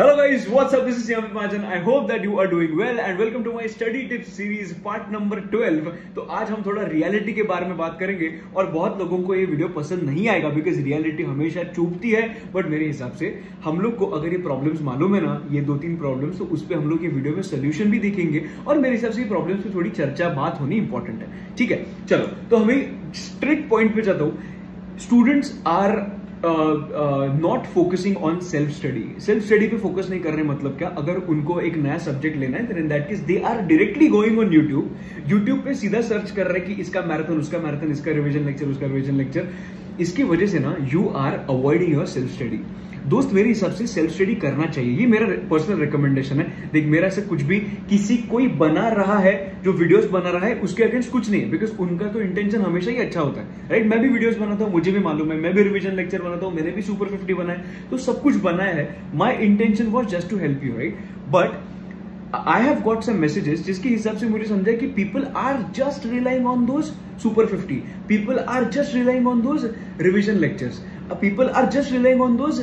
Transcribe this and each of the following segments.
Hello guys, what's up? This is CA Amit Mahajan. I hope that you are doing well and welcome to my study tips series part number 12. तो आज हम थोड़ा reality के बारे में बात करेंगे और बहुत लोगों को ये वीडियो पसंद नहीं आएगा बिकॉज रियलिटी हमेशा चूपती है, बट मेरे हिसाब से हम लोग को अगर ये प्रॉब्लम्स मालूम है ना, ये 2-3 प्रॉब्लम्स, तो उस पर हम लोग ये वीडियो में सोल्यूशन भी देखेंगे और मेरे हिसाब से ये प्रॉब्लम्स पे थोड़ी चर्चा बात होनी इंपॉर्टेंट है। ठीक है, चलो तो हमें स्ट्रेट पॉइंट पे जाता हूँ। Students are not focusing on self study. Self study पे फोकस नहीं कर रहे, मतलब क्या, अगर उनको एक नया सब्जेक्ट लेना है तो in that case they are directly going on YouTube पे सीधा सर्च कर रहे हैं कि इसका मैराथन, उसका मैराथन, इसका रिविजन लेक्चर, उसका रिविजन लेक्चर। इसकी वजह से ना you are avoiding your self study. दोस्त, मेरे हिसाब से सेल्फ स्टडी करना चाहिए, ये मेरा पर्सनल रिकमेंडेशन है। देख, मेरा से कुछ भी किसी कोई बना रहा है जो वीडियोस बना रहा है उसके अगेंस्ट कुछ नहीं है, बिकॉज उनका तो इंटेंशन हमेशा ही अच्छा होता है, राइट। मैं भी वीडियोस बनाता हूँ, मुझे भी मालूम है, मैं भी रिविजन लेक्चर बनाता हूँ, मैंने भी सुपर 50 बनाया, तो सब कुछ बनाया है। My intention was just to help you, right. But I have got some messages जिसके हिसाब से मुझे समझा कि people are just relying on those super 50, people are just relying on those revision lectures, people are just relying on those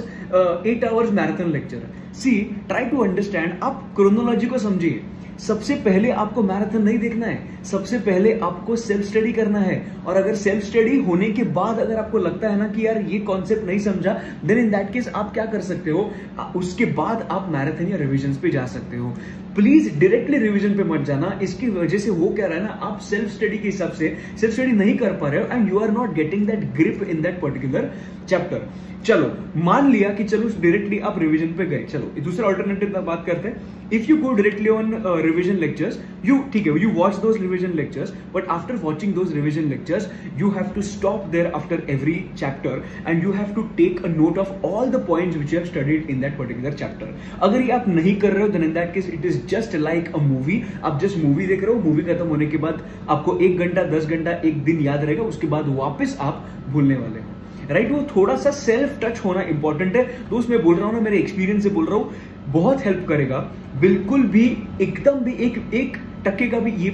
8 hours marathon lecture. See, try to understand. आप chronology को समझिए। सबसे पहले आपको मैराथन नहीं देखना है, सबसे पहले आपको सेल्फ स्टडी करना है। और अगर सेल्फ स्टडी होने के बाद अगर आपको लगता है ना कि यार ये कॉन्सेप्ट नहीं समझा, देन इन दैट केस आप क्या कर सकते हो, उसके बाद आप मैराथन या रिविजन पे जा सकते हो। प्लीज डायरेक्टली रिविजन पे मत जाना। इसकी वजह से वो क्या रहा है ना, आप सेल्फ स्टडी के हिसाब से सेल्फ स्टडी नहीं कर पा रहे हो and you are not getting that grip in that particular chapter. चलो मान लिया कि चलो डायरेक्टली आप रिवीजन पे गए। चलो दूसरा ऑल्टरनेटिव पर बात करते हैं। If you go directly on revision lectures, you ठीक है, you watch those revision lectures, but after watching those revision lectures you have to stop there after every chapter and you have to take a note of all the points which you have studied in that particular chapter. अगर ये आप नहीं कर रहे हो then in that case it is just like a movie. आप just movie देख रहे हो, मूवी खत्म होने के बाद आपको 1 घंटा, 10 घंटा, एक दिन याद रहेगा, उसके बाद वापस आप भूलने वाले हो, राइट। वो थोड़ा सा सेल्फ टच होना इंपॉर्टेंट है। दोस्त, मैं बोल रहा हूँ ना, मेरे एक्सपीरियंस से बोल रहा हूँ, बहुत हेल्प करेगा। बिल्कुल भी एकदम भी एक टक्के का भी ये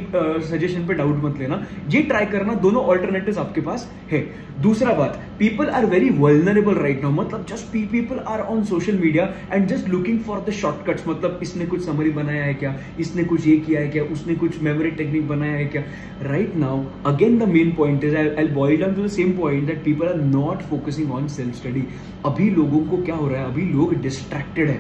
सजेशन पे डाउट मत लेना, ये ट्राई करना। दोनों ऑल्टरनेटिव्स आपके पास है। दूसरा बात, people are very vulnerable right now, मतलब just people are on social media and just looking for the shortcuts. मतलब इसने कुछ समरी बनाया है क्या, इसने कुछ ये किया है क्या, उसने कुछ मेमोरी टेक्निक बनाया है क्या। Right now again the main point is, I will boil down to the same point that people are not focusing on self study. अभी लोगों को क्या हो रहा है, अभी लोग डिस्ट्रैक्टेड है,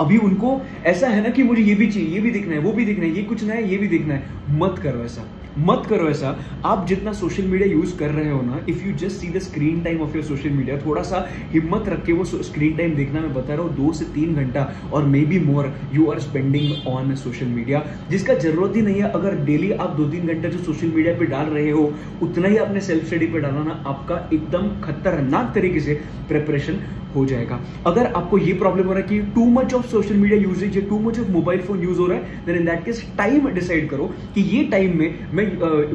अभी उनको ऐसा है ना कि मुझे ये भी चाहिए, ये भी देखना है, वो भी देखना है, ये कुछ नया है, ये भी देखना है। मत करो ऐसा, मत करो ऐसा। आप जितना सोशल मीडिया यूज कर रहे हो ना, if you just see the screen time of your social media, थोड़ा सा हिम्मत रख के वो स्क्रीन टाइम देखना, मैं बता रहा हूँ 2 से 3 घंटा और maybe more you are spending on social media, जिसका जरूरत ही नहीं है। अगर डेली आप 2-3 घंटा जो सोशल मीडिया पे डाल रहे हो, उतना ही अपने सेल्फ स्टडी पे डालना ना, आपका एकदम खतरनाक तरीके से प्रिपरेशन हो जाएगा। अगर आपको ये प्रॉब्लम हो रहा है कि too much of social media usage या too much of mobile phone use हो रहा है, then in that case time decide करो कि ये टाइम में मैं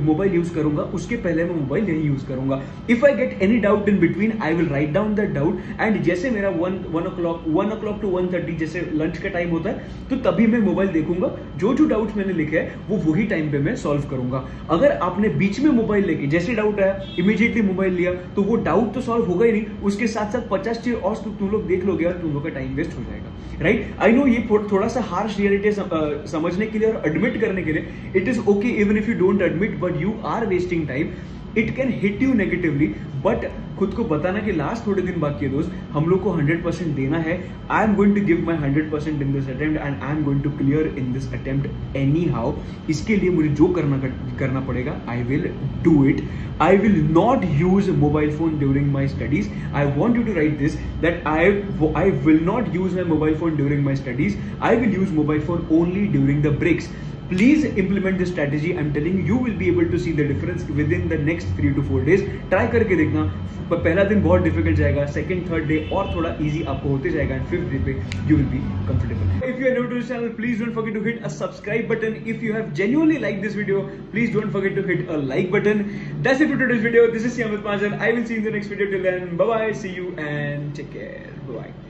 मोबाइल यूज करूंगा, उसके पहले मैं मोबाइल नहीं यूज करूंगा। If I get any doubt in between I will write down that doubt and जैसे मेरा 1 o'clock टू 1:30 जैसे लंच का टाइम होता है, तो तभी मैं मोबाइल देखूंगा। जो डाउट मैंने लिखे है वो वही टाइम पे मैं सॉल्व करूंगा। अगर आपने बीच में मोबाइल लेके जैसे डाउट आया इमीडिएटली मोबाइल लिया, तो वो डाउट तो सॉल्व होगा ही नहीं, उसके साथ साथ 50 चीज और तुम लोग देख लोगे और तुम लोग का टाइम वेस्ट हो जाएगा, राइट। आई नो ये थोड़ा सा हार्श रियलिटी समझने के लिए और एडमिट करने के लिए, it is okay even if you don't admit, but you are wasting time. It can hit you negatively, but खुद को बताना कि लास्ट थोड़े दिन बाकी है दोस्त, हम लोग को 100% देना है। I am going to give my 100% in this attempt and I am going to clear in this attempt anyhow. इसके लिए मुझे जो करना पड़ेगा I will do it. I will not use mobile phone during my studies. I want you to write this that I will not use my mobile phone during my studies. I will use mobile phone only during the breaks. Please implement this strategy. I'm telling you, you will be able to see the difference within the next 3 to 4 days. Try करके देखना। पहला दिन बहुत difficult जाएगा, second, third day और थोड़ा easy आपको होते जाएगा and 5th day पे you will be comfortable. If you are new to this channel, please don't forget to hit a subscribe button. If you have genuinely liked this video, please don't forget to hit a like button. That's it for today's video. This is CA Amit Mahajan. I will see you in the next video. Till then, bye bye. See you and take care. Bye bye.